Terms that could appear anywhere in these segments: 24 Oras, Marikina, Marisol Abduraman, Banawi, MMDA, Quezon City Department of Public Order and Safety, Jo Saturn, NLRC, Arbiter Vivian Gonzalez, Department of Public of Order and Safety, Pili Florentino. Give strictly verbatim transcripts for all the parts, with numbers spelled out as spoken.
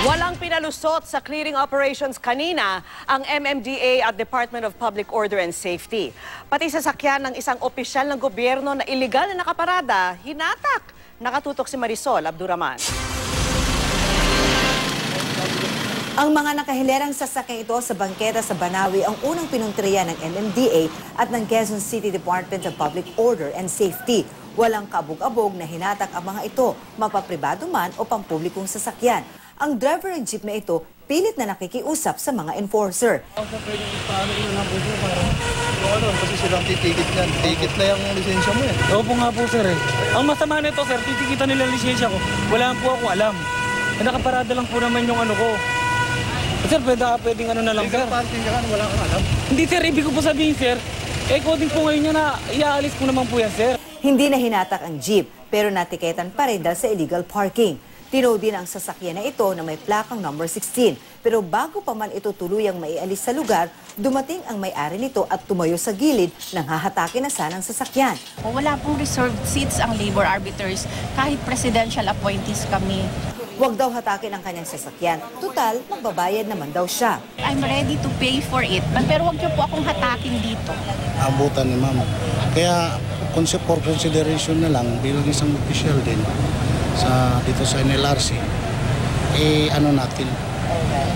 Walang pinalusot sa clearing operations kanina ang M M D A at Department of Public Order and Safety. Pati sasakyan ng isang opisyal ng gobyerno na iligal na nakaparada, hinatak. Nakatutok si Marisol Abduraman. Ang mga nakahilerang sasakyan ito sa bangketa sa Banawi ang unang pinuntriya ng M M D A at ng Quezon City Department of Public Order and Safety. Walang kabog-abog na hinatak ang mga ito, mapapribado man o pampublikong sasakyan. Ang driver ng jeep na ito pilit na nakikiusap sa mga enforcer. Kasi silang titikit na, titikit na yung lisensya mo eh. Opo nga po sir eh. Ang masama nito sir, titikita nila ang lisensya ko. Wala po ako alam. Nakaparada lang po naman yung ano ko. Sir, pwede ka pwedeng ano na lang sir. Parking ka, wala kang alam. Hindi sir, ibig ko po sabihin sir, eh koding po ngayon niya na iaalis ko naman po yan sir. Hindi na hinatak ang jeep, pero natiketan pa rin dahil sa illegal parking. Tinow din ang sasakyan na ito na may plakang number sixteen. Pero bago pa man ito tuluyang maialis sa lugar, dumating ang may-ari nito at tumayo sa gilid nang hahatake na sanang sasakyan. Wala pong reserved seats ang labor arbiters, kahit presidential appointees kami. Huwag daw hatakin ang kanyang sasakyan. Tutal, magbabayad naman daw siya. I'm ready to pay for it, pero huwag niyo po akong hatakin dito. Abutan ni ma'am. Kaya for consideration na lang bilang isang official din. Sa, dito sa N L R C, eh ano natin,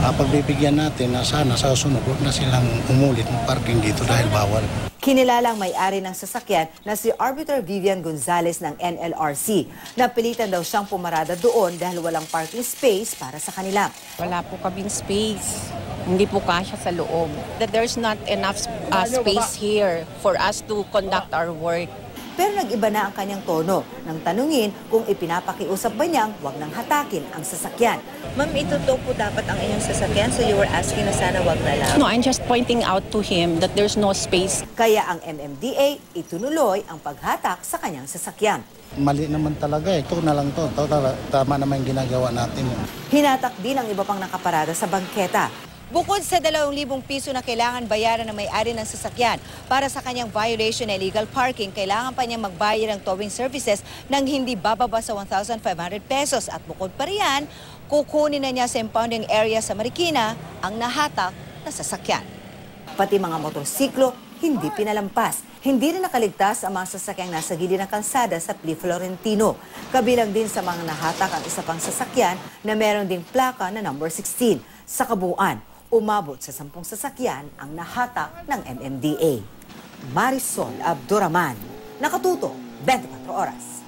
ah, pagbibigyan natin na sana sa sunod na silang umulit ng parking dito dahil bawal. Kinilala ang may-ari ng sasakyan na si Arbiter Vivian Gonzalez ng N L R C. Napilitan daw siyang pumarada doon dahil walang parking space para sa kanila. Wala po kaming space. Hindi po kasya sa loob. That there's not enough uh, space here for us to conduct our work. Pero nag-iba na ang kanyang tono nang tanungin kung ipinapakiusap ba niyang huwag nang hatakin ang sasakyan. Ma'am, itutok po dapat ang inyong sasakyan, so you were asking na sana huwag na lang. No, I'm just pointing out to him that there's no space. Kaya ang M M D A itunuloy ang paghatak sa kanyang sasakyan. Mali naman talaga eh. Ito na lang to. Tama naman yung ginagawa natin. Hinatak din ang iba pang nakaparada sa bangketa. Bukod sa dalawang libong piso na kailangan bayaran ng may-ari ng sasakyan para sa kanyang violation na illegal parking, kailangan pa niya magbayad ng towing services nang hindi bababa sa one thousand five hundred pesos. At bukod pa riyan, kukunin na niya sa impounding area sa Marikina ang nahatak na sasakyan. Pati mga motorsiklo, hindi pinalampas. Hindi rin nakaligtas ang mga sasakyang nasa gilid ng kalsada sa Pili Florentino. Kabilang din sa mga nahatak ang isa pang sasakyan na meron ding plaka na number sixteen. Sa kabuuan, umabot sa sampung sasakyan ang nahatak ng M M D A. Marisol Abduraman, nakatutok, twenty-four Oras.